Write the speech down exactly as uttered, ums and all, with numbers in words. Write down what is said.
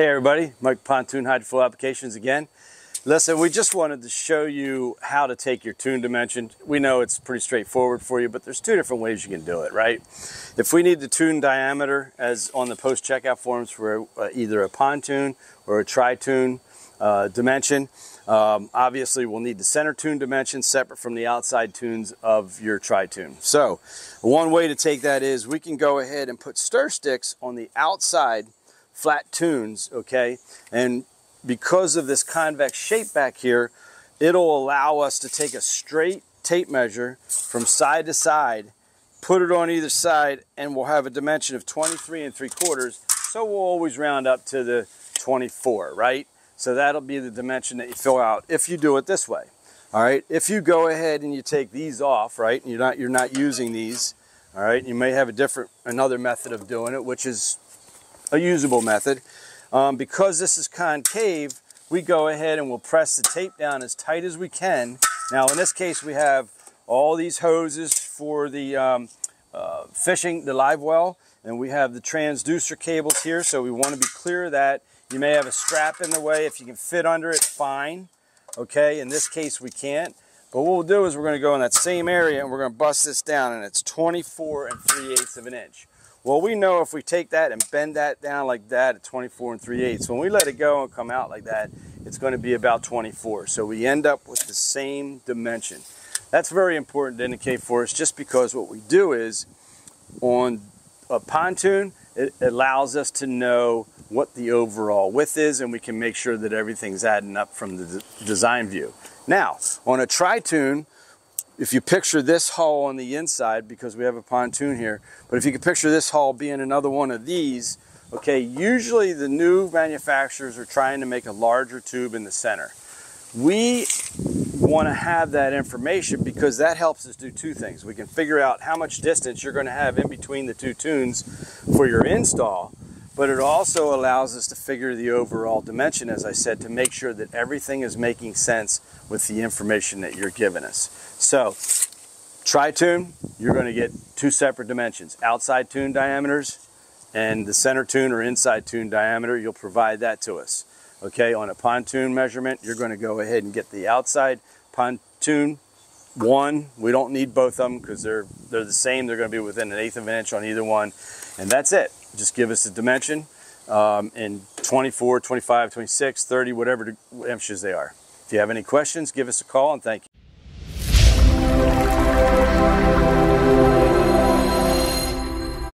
Hey everybody, Mike Pontoon, Hydroflow Applications again. Listen, we just wanted to show you how to take your tune dimension. We know it's pretty straightforward for you, but there's two different ways you can do it, right? If we need the tune diameter, as on the post-checkout forms for either a pontoon or a tri-tune uh, dimension, um, obviously we'll need the center tune dimension separate from the outside tunes of your tri-tune. So one way to take that is we can go ahead and put stir sticks on the outside flat tunes, okay, and because of this convex shape back here, it'll allow us to take a straight tape measure from side to side, put it on either side, and we'll have a dimension of twenty-three and three quarters, so we'll always round up to the twenty-four, right? So that'll be the dimension that you fill out if you do it this way. All right, if you go ahead and you take these off, right, and you're not you're not using these, all right, you may have a different another method of doing it, which is a usable method. Um, because this is concave, we go ahead and we'll press the tape down as tight as we can. Now in this case we have all these hoses for the um, uh, fishing, the live well, and we have the transducer cables here, so we want to be clear of that. You may have a strap in the way. If you can fit under it, fine. Okay, in this case we can't. But what we'll do is we're going to go in that same area and we're going to bust this down, and it's twenty-four and three eighths of an inch. Well, we know if we take that and bend that down like that at twenty-four and three eighths, when we let it go and come out like that, it's going to be about twenty-four. So we end up with the same dimension. That's very important to indicate for us, just because what we do is on a pontoon, it allows us to know what the overall width is, and we can make sure that everything's adding up from the design view. Now, on a tri-tune, if you picture this hull on the inside, because we have a pontoon here, but if you could picture this hull being another one of these, okay, usually the new manufacturers are trying to make a larger tube in the center. We want to have that information because that helps us do two things. We can figure out how much distance you're going to have in between the two tunes for your install, but it also allows us to figure the overall dimension, as I said, to make sure that everything is making sense with the information that you're giving us. So, tri-tune, you're going to get two separate dimensions, outside tune diameters and the center tune or inside tune diameter. You'll provide that to us. Okay, on a pontoon measurement, you're going to go ahead and get the outside pontoon one. We don't need both of them because they're, they're the same. They're going to be within an eighth of an inch on either one, and that's it. Just give us the dimension um, in twenty-four, twenty-five, twenty-six, thirty, whatever inches they are. If you have any questions, give us a call, and thank you.